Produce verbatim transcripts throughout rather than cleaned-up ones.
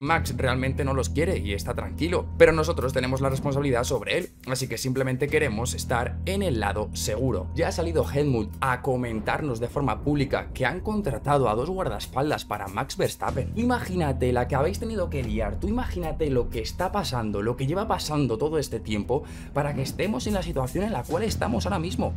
Max realmente no los quiere y está tranquilo, pero nosotros tenemos la responsabilidad sobre él, así que simplemente queremos estar en el lado seguro. Ya ha salido Helmut a comentarnos de forma pública que han contratado a dos guardaespaldas para Max Verstappen. Imagínate la que habéis tenido que liar, tú imagínate lo que está pasando, lo que lleva pasando todo este tiempo para que estemos en la situación en la cual estamos ahora mismo.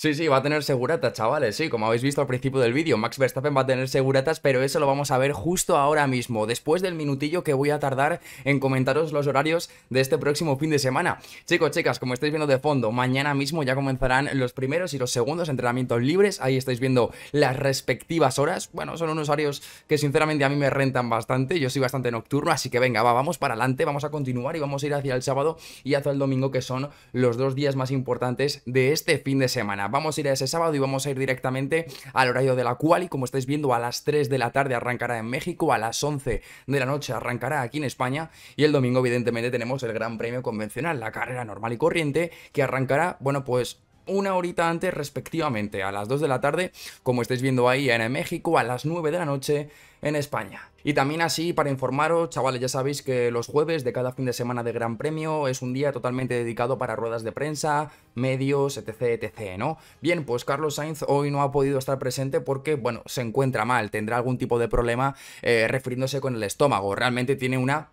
Sí, sí, va a tener seguratas, chavales, sí, como habéis visto al principio del vídeo, Max Verstappen va a tener seguratas, pero eso lo vamos a ver justo ahora mismo, después del minutillo que voy a tardar en comentaros los horarios de este próximo fin de semana. Chicos, chicas, como estáis viendo de fondo, mañana mismo ya comenzarán los primeros y los segundos entrenamientos libres, ahí estáis viendo las respectivas horas. Bueno, son unos horarios que sinceramente a mí me rentan bastante, yo soy bastante nocturno, así que venga, va, vamos para adelante, vamos a continuar y vamos a ir hacia el sábado y hacia el domingo, que son los dos días más importantes de este fin de semana. Vamos a ir a ese sábado y vamos a ir directamente al horario de la quali, y como estáis viendo a las tres de la tarde arrancará en México, a las once de la noche arrancará aquí en España, y el domingo evidentemente tenemos el gran premio convencional, la carrera normal y corriente, que arrancará, bueno, pues una horita antes respectivamente, a las dos de la tarde, como estáis viendo ahí en México, a las nueve de la noche en España. Y también así, para informaros, chavales, ya sabéis que los jueves de cada fin de semana de Gran Premio es un día totalmente dedicado para ruedas de prensa, medios, etc, etcétera, ¿no? Bien, pues Carlos Sainz hoy no ha podido estar presente porque, bueno, se encuentra mal, tendrá algún tipo de problema eh, refiriéndose con el estómago, realmente tiene una...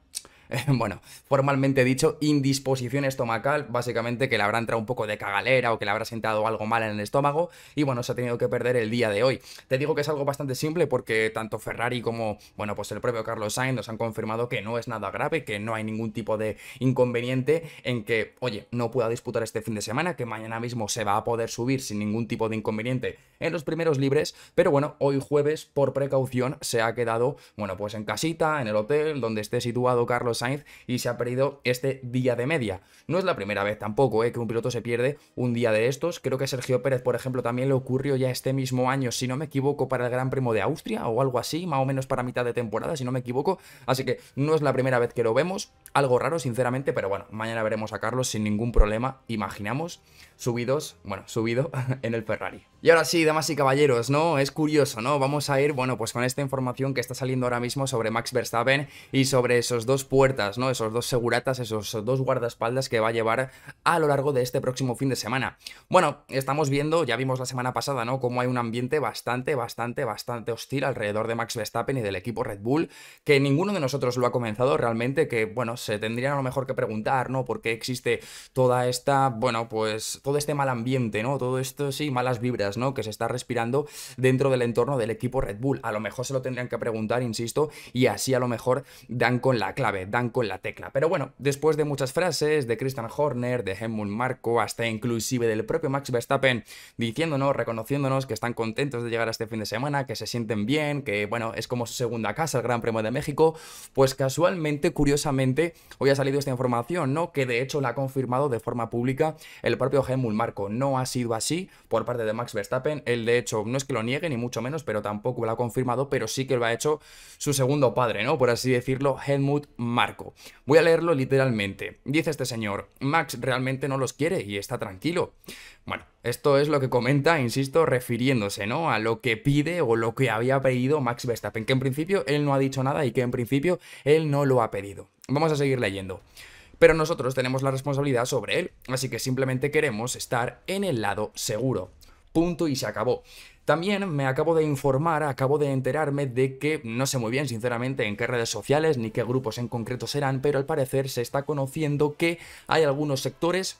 bueno, formalmente dicho, indisposición estomacal, básicamente que le habrá entrado un poco de cagalera o que le habrá sentado algo mal en el estómago y bueno, se ha tenido que perder el día de hoy. Te digo que es algo bastante simple porque tanto Ferrari como, bueno, pues el propio Carlos Sainz nos han confirmado que no es nada grave, que no hay ningún tipo de inconveniente en que, oye, no pueda disputar este fin de semana, que mañana mismo se va a poder subir sin ningún tipo de inconveniente en los primeros libres, pero bueno, hoy jueves, por precaución, se ha quedado, bueno, pues en casita, en el hotel, donde esté situado Carlos Sainz, y se ha perdido este día de media. No es la primera vez tampoco eh, que un piloto se pierde un día de estos. Creo que Sergio Pérez, por ejemplo, también le ocurrió ya este mismo año, si no me equivoco, para el Gran Premio de Austria o algo así, más o menos para mitad de temporada, si no me equivoco. Así que no es la primera vez que lo vemos, algo raro sinceramente, pero bueno, mañana veremos a Carlos sin ningún problema, imaginamos, subidos, bueno, subido en el Ferrari. Y ahora sí, damas y caballeros, ¿no? Es curioso, ¿no? Vamos a ir, bueno, pues con esta información que está saliendo ahora mismo sobre Max Verstappen y sobre esos dos puertas, ¿no? Esos dos seguratas, esos dos guardaespaldas que va a llevar a lo largo de este próximo fin de semana. Bueno, estamos viendo, ya vimos la semana pasada, ¿no? Cómo hay un ambiente bastante, bastante, bastante hostil alrededor de Max Verstappen y del equipo Red Bull, que ninguno de nosotros lo ha comenzado realmente, que, bueno, se tendrían a lo mejor que preguntar, ¿no? Por qué existe toda esta, bueno, pues todo este mal ambiente, ¿no? Todo esto, sí, malas vibras, ¿no? Que se está respirando dentro del entorno del equipo Red Bull. A lo mejor se lo tendrían que preguntar, insisto, y así a lo mejor dan con la clave, dan con la tecla. Pero bueno, después de muchas frases de Christian Horner, de Helmut Marko, hasta inclusive del propio Max Verstappen diciéndonos, reconociéndonos que están contentos de llegar a este fin de semana, que se sienten bien, que bueno, es como su segunda casa, el Gran Premio de México, pues casualmente, curiosamente, hoy ha salido esta información, ¿no? Que de hecho la ha confirmado de forma pública el propio Helmut Marko. No ha sido así por parte de Max Verstappen, él de hecho no es que lo niegue ni mucho menos, pero tampoco lo ha confirmado, pero sí que lo ha hecho su segundo padre, ¿no? Por así decirlo, Helmut Marko. Marko. Voy a leerlo literalmente. Dice este señor: Max realmente no los quiere y está tranquilo. Bueno, esto es lo que comenta, insisto, refiriéndose, ¿no?, a lo que pide o lo que había pedido Max Verstappen, que en principio él no ha dicho nada y que en principio él no lo ha pedido. Vamos a seguir leyendo. Pero nosotros tenemos la responsabilidad sobre él, así que simplemente queremos estar en el lado seguro. Punto y se acabó. También me acabo de informar, acabo de enterarme de que, no sé muy bien sinceramente en qué redes sociales ni qué grupos en concreto serán, pero al parecer se está conociendo que hay algunos sectores,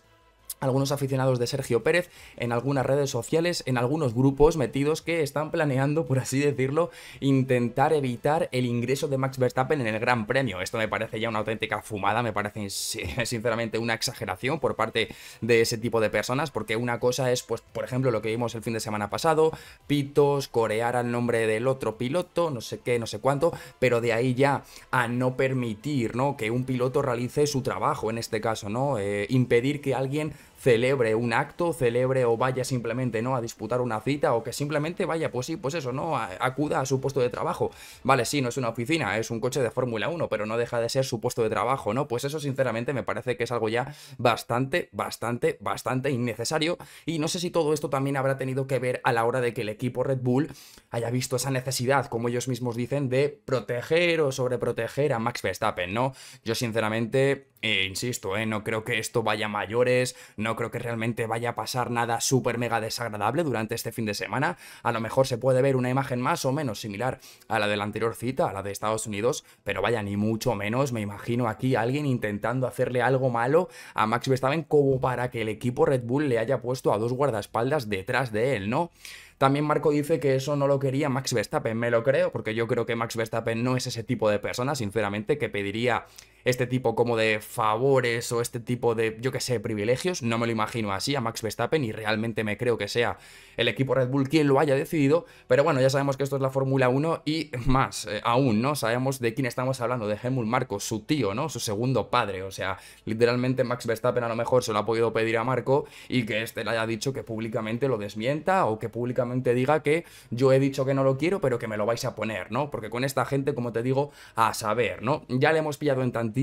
algunos aficionados de Sergio Pérez en algunas redes sociales, en algunos grupos metidos, que están planeando, por así decirlo, intentar evitar el ingreso de Max Verstappen en el Gran Premio. Esto me parece ya una auténtica fumada, me parece sinceramente una exageración por parte de ese tipo de personas, porque una cosa es, pues, por ejemplo, lo que vimos el fin de semana pasado, pitos, corear al nombre del otro piloto, no sé qué, no sé cuánto, pero de ahí ya a no permitir, ¿no?, que un piloto realice su trabajo, en este caso, ¿no?, eh, impedir que alguien celebre un acto, celebre o vaya simplemente, ¿no?, a disputar una cita, o que simplemente vaya, pues sí, pues eso, ¿no?, a, acuda a su puesto de trabajo. Vale, sí, no es una oficina, es un coche de Fórmula uno, pero no deja de ser su puesto de trabajo, ¿no? Pues eso, sinceramente, me parece que es algo ya bastante, bastante, bastante innecesario, y no sé si todo esto también habrá tenido que ver a la hora de que el equipo Red Bull haya visto esa necesidad, como ellos mismos dicen, de proteger o sobreproteger a Max Verstappen, ¿no? Yo, sinceramente, eh, insisto, eh, no creo que esto vaya a mayores, no creo que realmente vaya a pasar nada súper mega desagradable durante este fin de semana. A lo mejor se puede ver una imagen más o menos similar a la de la anterior cita, a la de Estados Unidos, pero vaya, ni mucho menos me imagino aquí a alguien intentando hacerle algo malo a Max Verstappen como para que el equipo Red Bull le haya puesto a dos guardaespaldas detrás de él, ¿no? También Marko dice que eso no lo quería Max Verstappen, me lo creo, porque yo creo que Max Verstappen no es ese tipo de persona, sinceramente, que pediría este tipo como de favores o este tipo de, yo que sé, privilegios. No me lo imagino así a Max Verstappen, y realmente me creo que sea el equipo Red Bull quien lo haya decidido, pero bueno, ya sabemos que esto es la Fórmula uno y más eh, aún, ¿no? Sabemos de quién estamos hablando, de Helmut Marko, su tío, ¿no? Su segundo padre, o sea, literalmente Max Verstappen a lo mejor se lo ha podido pedir a Marko y que este le haya dicho que públicamente lo desmienta, o que públicamente diga que yo he dicho que no lo quiero, pero que me lo vais a poner, ¿no? Porque con esta gente, como te digo, a saber, ¿no? Ya le hemos pillado en tanto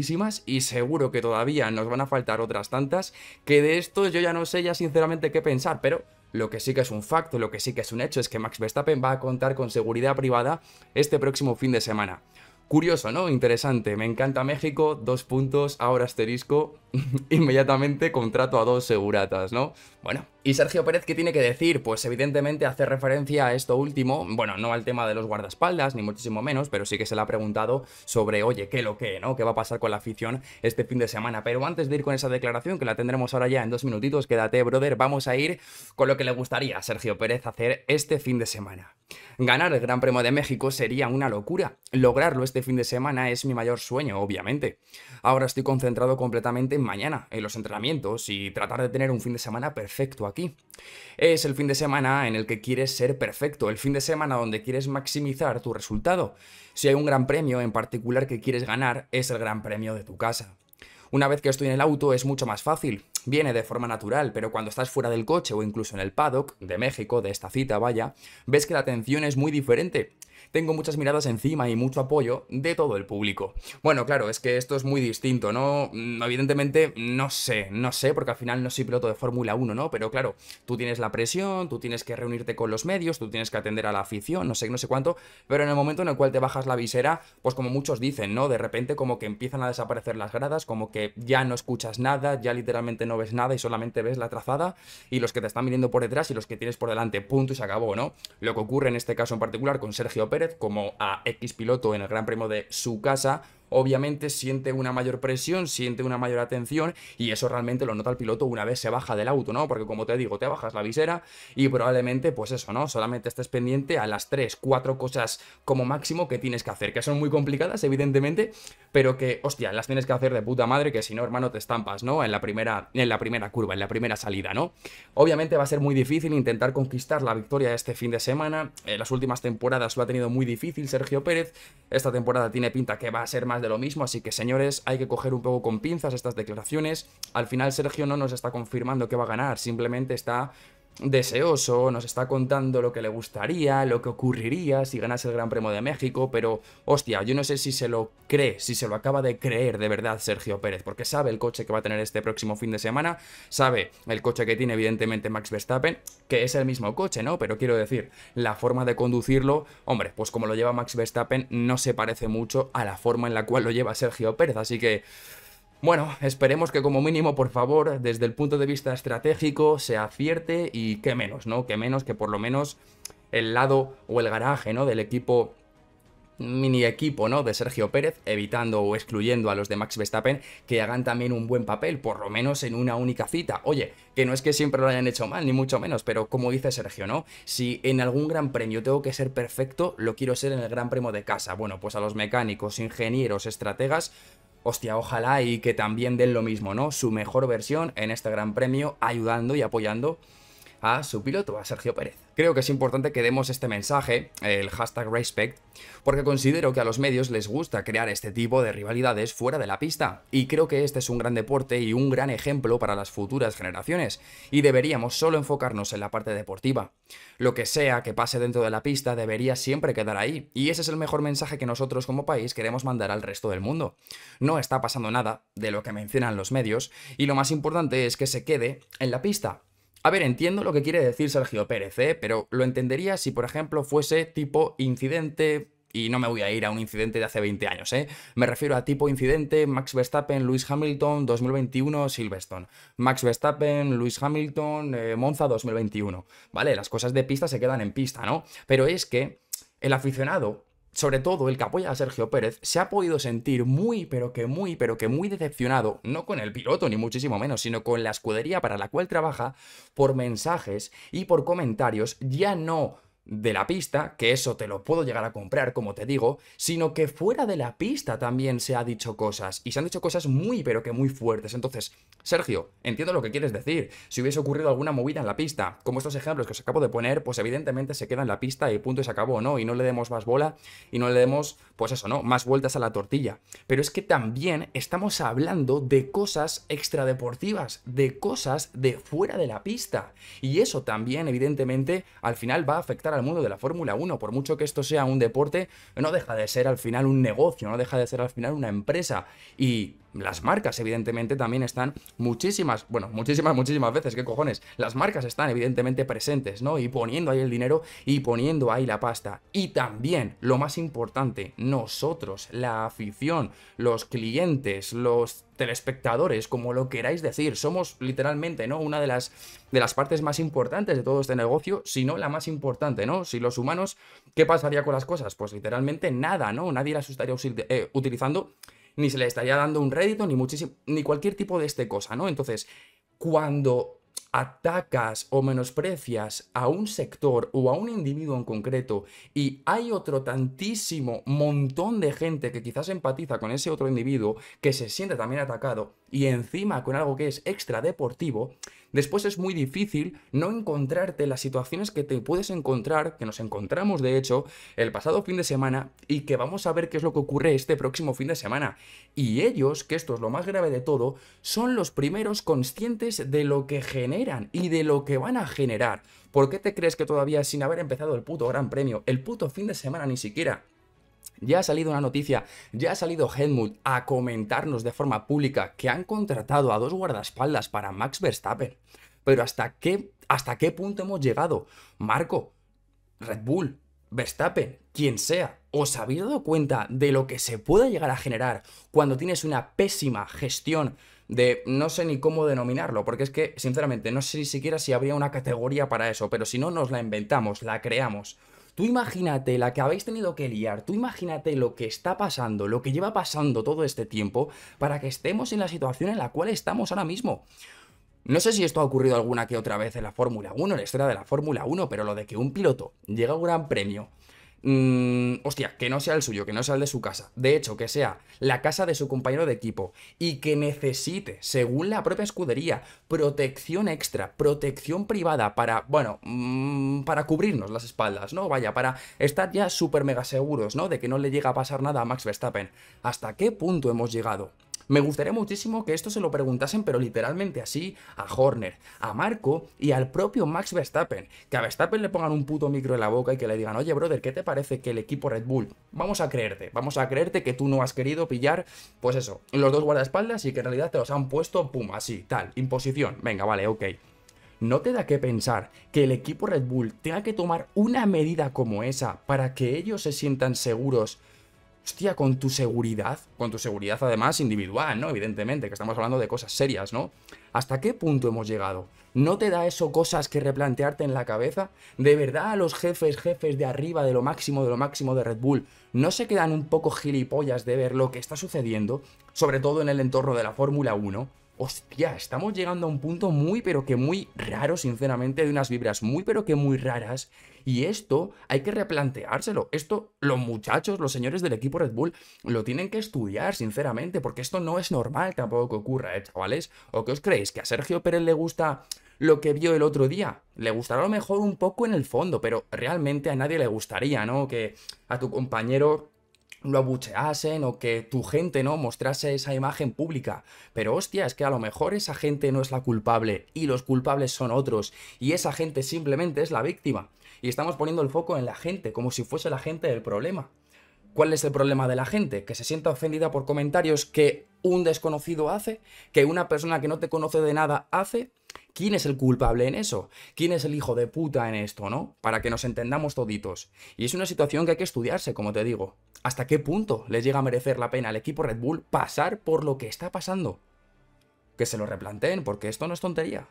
y seguro que todavía nos van a faltar otras tantas, que de esto yo ya no sé ya sinceramente qué pensar, pero lo que sí que es un facto, lo que sí que es un hecho es que Max Verstappen va a contar con seguridad privada este próximo fin de semana. Curioso, ¿no? Interesante. Me encanta México, dos puntos, ahora asterisco, inmediatamente contrato a dos seguratas, ¿no? Bueno, ¿y Sergio Pérez qué tiene que decir? Pues evidentemente hace referencia a esto último, bueno, no al tema de los guardaespaldas, ni muchísimo menos, pero sí que se le ha preguntado sobre, oye, qué lo que, ¿no? ¿Qué va a pasar con la afición este fin de semana? Pero antes de ir con esa declaración, que la tendremos ahora ya en dos minutitos, quédate, brother, vamos a ir con lo que le gustaría a Sergio Pérez hacer este fin de semana. Ganar el Gran Premio de México sería una locura. Lograrlo este fin de semana es mi mayor sueño, obviamente. Ahora estoy concentrado completamente en mañana, en los entrenamientos, y tratar de tener un fin de semana perfecto aquí. Es el fin de semana en el que quieres ser perfecto, el fin de semana donde quieres maximizar tu resultado. Si hay un gran premio en particular que quieres ganar, es el Gran Premio de tu casa. Una vez que estoy en el auto es mucho más fácil, viene de forma natural, pero cuando estás fuera del coche o incluso en el paddock de México, de esta cita, vaya, ves que la atención es muy diferente. Tengo muchas miradas encima y mucho apoyo de todo el público. Bueno, claro, es que esto es muy distinto, ¿no? Evidentemente, no sé, no sé, porque al final no soy piloto de Fórmula uno, ¿no? Pero claro, tú tienes la presión, tú tienes que reunirte con los medios, tú tienes que atender a la afición, no sé, no sé cuánto, pero en el momento en el cual te bajas la visera, pues como muchos dicen, ¿no? De repente como que empiezan a desaparecer las gradas, como que ya no escuchas nada, ya literalmente no ves nada y solamente ves la trazada y los que te están mirando por detrás y los que tienes por delante, punto, y se acabó, ¿no? Lo que ocurre en este caso en particular con Sergio Pérez, como a X piloto en el Gran Premio de su casa, obviamente siente una mayor presión, siente una mayor atención, y eso realmente lo nota el piloto una vez se baja del auto, ¿no? Porque como te digo, te bajas la visera y probablemente, pues eso, ¿no? Solamente estés pendiente a las tres, cuatro cosas como máximo que tienes que hacer, que son muy complicadas, evidentemente, pero que, hostia, las tienes que hacer de puta madre, que si no, hermano, te estampas, ¿no? En la primera, en la primera curva, en la primera salida, ¿no? Obviamente va a ser muy difícil intentar conquistar la victoria este fin de semana. En las últimas temporadas lo ha tenido muy difícil Sergio Pérez, esta temporada tiene pinta que va a ser más de lo mismo, así que señores, hay que coger un poco con pinzas estas declaraciones. Al final Sergio no nos está confirmando que va a ganar, simplemente está deseoso, nos está contando lo que le gustaría, lo que ocurriría si ganase el Gran Premio de México, pero hostia, yo no sé si se lo cree, si se lo acaba de creer de verdad Sergio Pérez, porque sabe el coche que va a tener este próximo fin de semana, sabe el coche que tiene evidentemente Max Verstappen, que es el mismo coche, ¿no? Pero quiero decir, la forma de conducirlo, hombre, pues como lo lleva Max Verstappen no se parece mucho a la forma en la cual lo lleva Sergio Pérez, así que bueno, esperemos que como mínimo, por favor, desde el punto de vista estratégico se acierte y que menos, ¿no? Que menos que por lo menos el lado o el garaje, ¿no? Del equipo, mini equipo, ¿no? De Sergio Pérez, evitando o excluyendo a los de Max Verstappen, que hagan también un buen papel, por lo menos en una única cita. Oye, que no es que siempre lo hayan hecho mal, ni mucho menos, pero como dice Sergio, ¿no? Si en algún gran premio tengo que ser perfecto, lo quiero ser en el Gran Premio de casa. Bueno, pues a los mecánicos, ingenieros, estrategas, hostia, ojalá y que también den lo mismo, ¿no? Su mejor versión en este Gran Premio, ayudando y apoyando a su piloto, a Sergio Pérez. Creo que es importante que demos este mensaje, el hashtag respect, porque considero que a los medios les gusta crear este tipo de rivalidades fuera de la pista, y creo que este es un gran deporte y un gran ejemplo para las futuras generaciones, y deberíamos solo enfocarnos en la parte deportiva. Lo que sea que pase dentro de la pista debería siempre quedar ahí, y ese es el mejor mensaje que nosotros como país queremos mandar al resto del mundo. No está pasando nada de lo que mencionan los medios, y lo más importante es que se quede en la pista. A ver, entiendo lo que quiere decir Sergio Pérez, ¿eh? Pero lo entendería si, por ejemplo, fuese tipo incidente, y no me voy a ir a un incidente de hace veinte años, ¿eh? Me refiero a tipo incidente Max Verstappen, Lewis Hamilton, dos mil veintiuno, Silverstone. Max Verstappen, Lewis Hamilton, eh, Monza, dos mil veintiuno. Vale, las cosas de pista se quedan en pista, ¿no? Pero es que el aficionado, sobre todo el que apoya a Sergio Pérez, se ha podido sentir muy, pero que muy, pero que muy decepcionado, no con el piloto ni muchísimo menos, sino con la escudería para la cual trabaja, por mensajes y por comentarios, ya no de la pista, que eso te lo puedo llegar a comprar, como te digo, sino que fuera de la pista también se ha dicho cosas, y se han dicho cosas muy, pero que muy fuertes. Entonces, Sergio, entiendo lo que quieres decir. Si hubiese ocurrido alguna movida en la pista, como estos ejemplos que os acabo de poner, pues evidentemente se queda en la pista y punto, y se acabó, ¿no? Y no le demos más bola, y no le demos, pues eso, ¿no?, más vueltas a la tortilla. Pero es que también estamos hablando de cosas extradeportivas, de cosas de fuera de la pista, y eso también, evidentemente, al final va a afectar al mundo de la Fórmula uno, por mucho que esto sea un deporte, no deja de ser al final un negocio, no deja de ser al final una empresa, y las marcas evidentemente también están muchísimas, bueno, muchísimas, muchísimas veces, qué cojones, las marcas están evidentemente presentes, ¿no? Y poniendo ahí el dinero y poniendo ahí la pasta, y también, lo más importante, nosotros, la afición, los clientes, los telespectadores, como lo queráis decir, somos literalmente, ¿no?, una de las, de las partes más importantes de todo este negocio, si no la más importante, ¿no? Si los humanos, ¿qué pasaría con las cosas? Pues literalmente nada, ¿no? Nadie las estaría eh, utilizando, ni se le estaría dando un rédito, ni muchísimo, ni cualquier tipo de este cosa, ¿no? Entonces, cuando atacas o menosprecias a un sector o a un individuo en concreto, y hay otro tantísimo montón de gente que quizás empatiza con ese otro individuo, que se siente también atacado, y encima con algo que es extradeportivo, después es muy difícil no encontrarte las situaciones que te puedes encontrar, que nos encontramos de hecho el pasado fin de semana, y que vamos a ver qué es lo que ocurre este próximo fin de semana. Y ellos, que esto es lo más grave de todo, son los primeros conscientes de lo que genera y de lo que van a generar. ¿Por qué te crees que todavía, sin haber empezado el puto Gran Premio, el puto fin de semana ni siquiera, ya ha salido una noticia, ya ha salido Helmut a comentarnos de forma pública que han contratado a dos guardaespaldas para Max Verstappen? Pero ¿hasta qué, hasta qué punto hemos llegado? Marko, Red Bull, Verstappen, quien sea, ¿os habéis dado cuenta de lo que se puede llegar a generar cuando tienes una pésima gestión de, no sé ni cómo denominarlo, porque es que, sinceramente, no sé ni siquiera si habría una categoría para eso, pero si no, nos la inventamos, la creamos? Tú imagínate la que habéis tenido que liar, tú imagínate lo que está pasando, lo que lleva pasando todo este tiempo, para que estemos en la situación en la cual estamos ahora mismo. No sé si esto ha ocurrido alguna que otra vez en la Fórmula uno, en la historia de la Fórmula uno, pero lo de que un piloto llega a un gran premio, mmm, hostia, que no sea el suyo, que no sea el de su casa, de hecho, que sea la casa de su compañero de equipo, y que necesite, según la propia escudería, protección extra, protección privada para, bueno, mmm, para cubrirnos las espaldas, ¿no? Vaya, para estar ya súper mega seguros, ¿no?, de que no le llega a pasar nada a Max Verstappen. ¿Hasta qué punto hemos llegado? Me gustaría muchísimo que esto se lo preguntasen, pero literalmente así, a Horner, a Marko y al propio Max Verstappen. Que a Verstappen le pongan un puto micro en la boca y que le digan: oye, brother, ¿qué te parece que el equipo Red Bull, vamos a creerte, vamos a creerte que tú no has querido pillar, pues eso, los dos guardaespaldas, y que en realidad te los han puesto, pum, así, tal, imposición, venga, vale, ok. ¿No te da que pensar que el equipo Red Bull tenga que tomar una medida como esa para que ellos se sientan seguros? Hostia, con tu seguridad, con tu seguridad además individual, ¿no? Evidentemente, que estamos hablando de cosas serias, ¿no? ¿Hasta qué punto hemos llegado? ¿No te da eso cosas que replantearte en la cabeza? ¿De verdad los jefes, jefes de arriba, de lo máximo, de lo máximo de Red Bull, no se quedan un poco gilipollas de ver lo que está sucediendo, sobre todo en el entorno de la Fórmula uno? Hostia, estamos llegando a un punto muy pero que muy raro, sinceramente, de unas vibras muy pero que muy raras. Y esto hay que replanteárselo. Esto los muchachos, los señores del equipo Red Bull, lo tienen que estudiar, sinceramente, porque esto no es normal tampoco que ocurra, ¿eh, chavales? ¿O qué os creéis? ¿Que a Sergio Pérez le gusta lo que vio el otro día? Le gustará a lo mejor un poco en el fondo, pero realmente a nadie le gustaría, ¿no? Que a tu compañero lo abucheasen o que tu gente, ¿no?, mostrase esa imagen pública. Pero hostia, es que a lo mejor esa gente no es la culpable y los culpables son otros y esa gente simplemente es la víctima. Y estamos poniendo el foco en la gente, como si fuese la gente el problema. ¿Cuál es el problema de la gente? ¿Que se sienta ofendida por comentarios que un desconocido hace? ¿Que una persona que no te conoce de nada hace? ¿Quién es el culpable en eso? ¿Quién es el hijo de puta en esto, no? Para que nos entendamos toditos. Y es una situación que hay que estudiarse, como te digo. ¿Hasta qué punto les llega a merecer la pena al equipo Red Bull pasar por lo que está pasando? Que se lo replanteen, porque esto no es tontería.